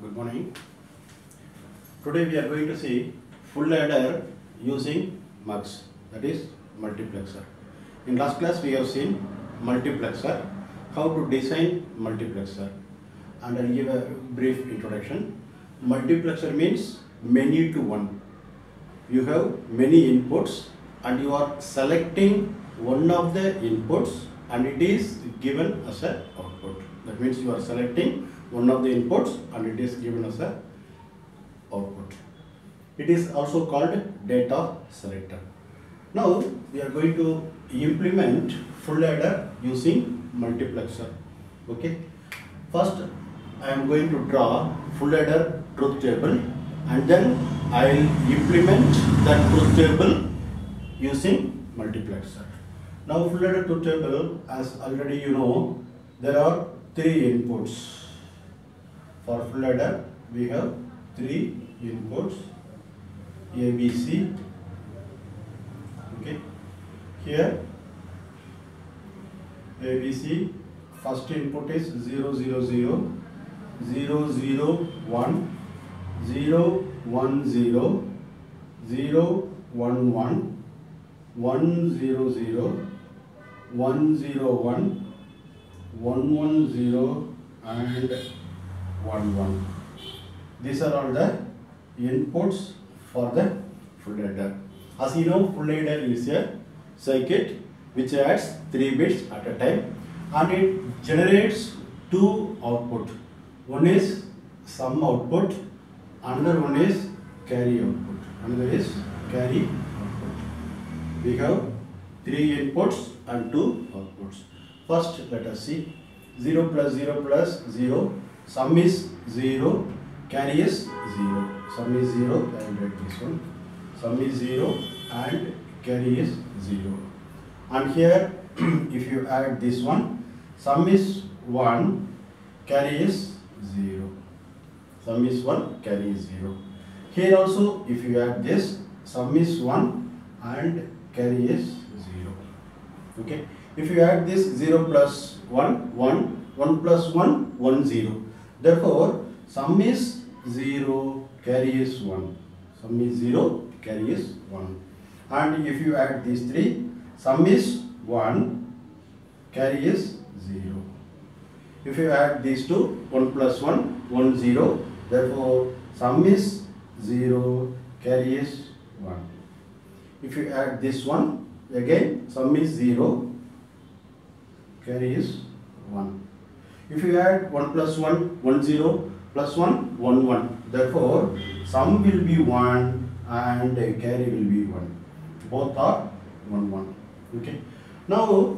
Good morning. Today we are going to see full adder using MUX, that is multiplexer. In last class we have seen multiplexer, how to design multiplexer, and I will give a brief introduction. Multiplexer means many to one. You have many inputs and you are selecting one of the inputs and it is given as an output. That means you are selecting one of the inputs and it is given as an output. It is also called data selector. Now we are going to implement full adder using multiplexer. Okay. First I am going to draw full adder truth table and then I will implement that truth table using multiplexer. Now full adder truth table, as already you know, there are three inputs. For full adder, we have three inputs, A, B, C. Okay, here A, B, C. First input is 0, 0, 0, 0, 0, 1, 0, 1, 0, 0, 1, 1, 1, 0, 0, 1, 0, 1. 1 1 0 and 1 1. These are all the inputs for the full adder. As you know, full adder is a circuit which adds 3 bits at a time and it generates 2 outputs. One is sum output, another one is carry output. We have 3 inputs and 2 outputs. First, let us see. 0 plus 0 plus 0. Sum is 0. Carry is 0. Sum is 0. I will write this one. Sum is 0 and carry is 0. And here, if you add this one, sum is 1. Carry is 0. Sum is 1. Carry is 0. Here also, if you add this, sum is 1 and carry is 0. Okay. If you add this 0 plus 1, 1, 1 plus 1, 1, 0. Therefore, sum is 0, carry is 1. Sum is 0, carry is 1. And if you add these three, sum is 1, carry is 0. If you add these two, 1 plus 1, 1, 0. Therefore, sum is 0, carry is 1. If you add this one, again, sum is 0. Carry is 1. If you add 1 plus 1, 1, 0, plus 1, 1, 1. Therefore, sum will be 1 and carry will be 1. Both are 1, 1. Okay. Now,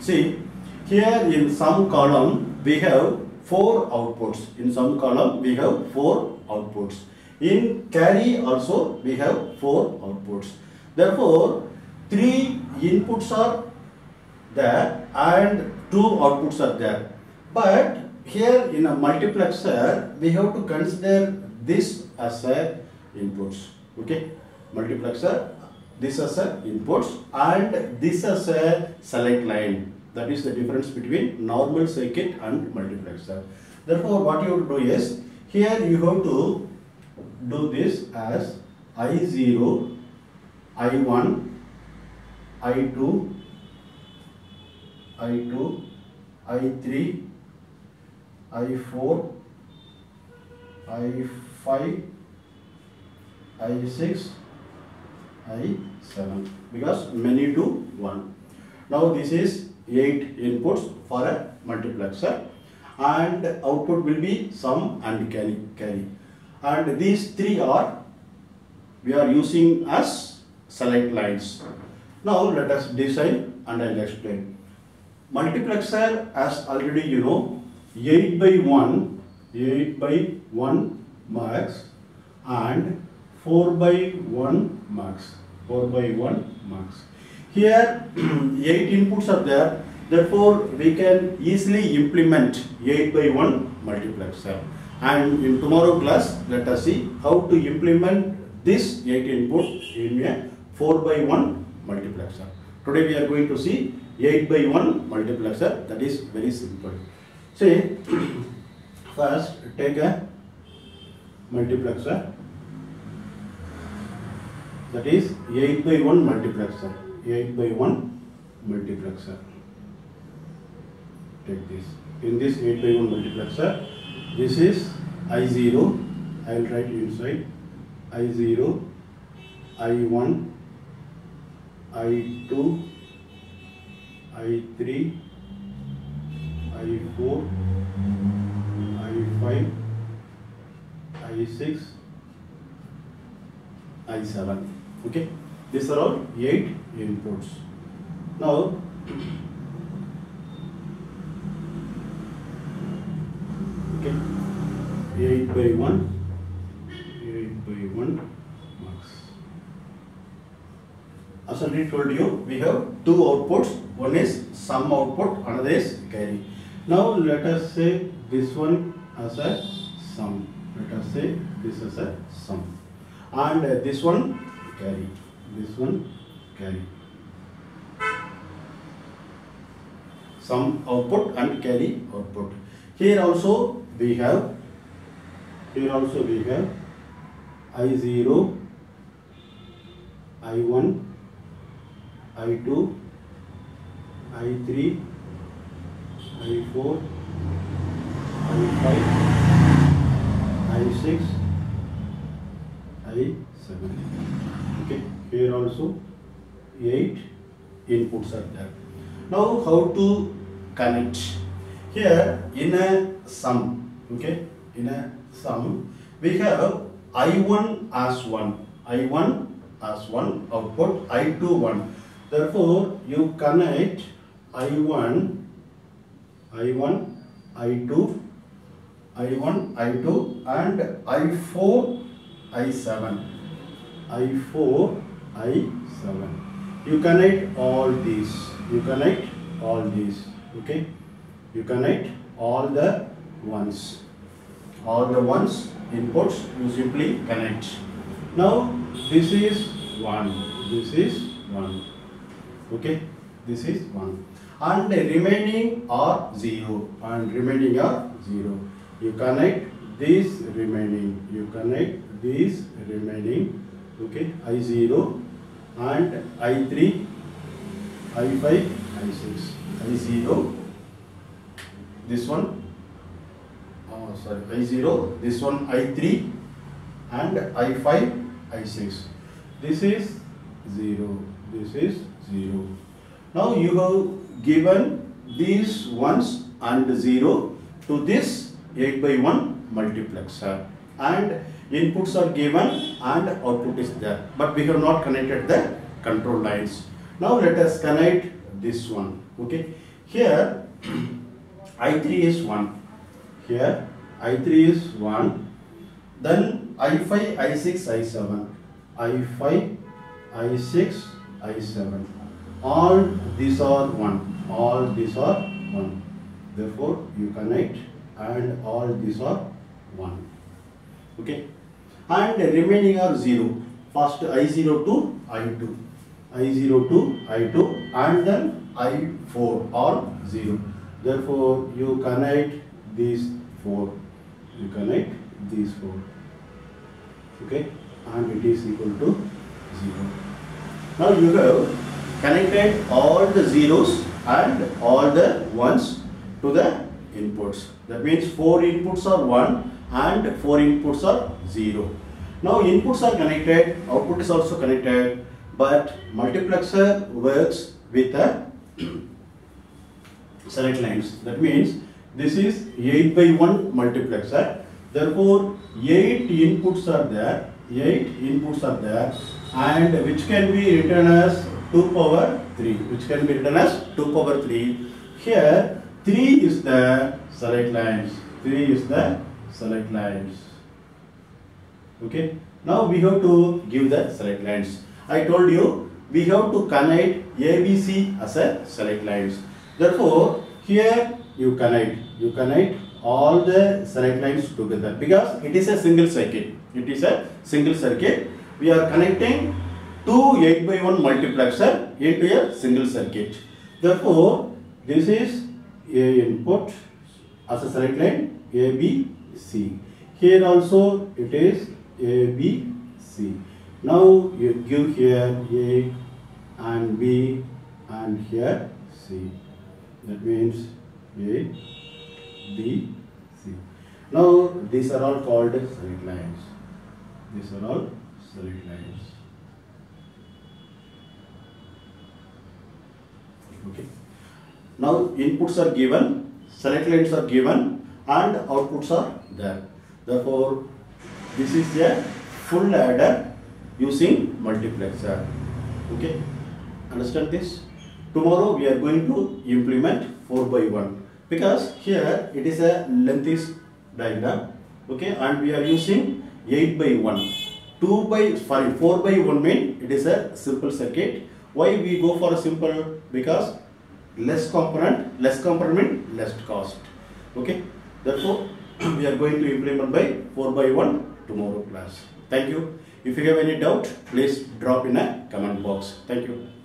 see, here in sum column, we have 4 outputs. In sum column, we have 4 outputs. In carry also, we have 4 outputs. Therefore, 3 inputs are there and 2 outputs are there, but here in a multiplexer we have to consider this as a inputs. Okay, multiplexer, this as a inputs and this as a select line. That is the difference between normal circuit and multiplexer. Therefore, what you have to do is, here you have to do this as I0, I1, I2, I2, I3, I4, I5, I6, I7, because many to 1. Now this is 8 inputs for a multiplexer and output will be sum and carry. And these three are, we are using as select lines. Now let us design and I will explain. Multiplexer, as already you know, 8 by 1 MUX and 4 by 1 MUX, 4 by 1 MUX. Here 8 inputs are there, therefore we can easily implement 8 by 1 multiplexer. And in tomorrow class, let us see how to implement this 8 input in a 4 by 1 multiplexer. Today we are going to see 8 by 1 multiplexer, that is very simple. See, first take a multiplexer, that is 8 by 1 multiplexer. 8 by 1 multiplexer. Take this. In this 8 by 1 multiplexer, this is I0. I will write inside I0, I1, I2, I3, I4, I5, I6, I7. Okay, these are all 8 inputs. Now, okay, 8 by 1 MUX. As I already told you, we have two outputs. One is sum output, another is carry. Now let us say this one as a sum. Let us say this as a sum, and this one carry. This one carry. Sum output and carry output. Here also we have I0, I1, I2, I3, I4, I5, I6, I7. Okay, here also 8 inputs are there. Now how to connect? Here in a sum, okay, in a sum we have I1 as 1 output, I2 1. Therefore you connect I1, I2, and I4, I7. You connect all these. Okay. You connect all the ones. Inputs you simply connect. Now this is 1. Okay. And remaining are 0. You connect these remaining. Okay, I0 and I3, I5, I6. I0, this one, I3 and I5, I6. This is 0. Now you have given these 1s and 0 to this 8 by 1 multiplexer, and inputs are given and output is there, but we have not connected the control lines. Now let us connect this one. Okay, here I3 is 1, here I3 is 1, then I5, I6, I7, all these are 1, therefore you connect and all these are 1. Okay, and remaining are 0. First I0 to I2, and then I4 are 0. Therefore you connect these 4, okay, and it is equal to 0. Now you have connected all the zeros and all the ones to the inputs. That means 4 inputs are 1 and 4 inputs are 0. Now inputs are connected, output is also connected, but multiplexer works with a select lines. That means this is 8 by 1 multiplexer. Therefore 8 inputs are there, and which can be written as 2 power 3, here 3 is the select lines, okay. Now we have to give the select lines. I told you we have to connect ABC as a select lines. Therefore here you connect, all the select lines together, because it is a single circuit. We are connecting 2 8 by 1 multiplexer into a single circuit. Therefore, this is A input as a select line A, B, C. Here also it is A, B, C. Now you give here A and B and here C. That means A, B, C. Now these are all called straight lines. These are all straight lines. Okay. Now inputs are given, select lines are given, and outputs are there. Therefore, this is a full adder using multiplexer. Okay, understand this? Tomorrow we are going to implement 4x1 because here it is a lengthy diagram. Okay, and we are using 8x1. 4x1 means it is a simple circuit. Why we go for a simple? Because less component, less cost. Okay, therefore we are going to implement by 4x1 tomorrow class. Thank you. If you have any doubt, please drop in a comment box. Thank you.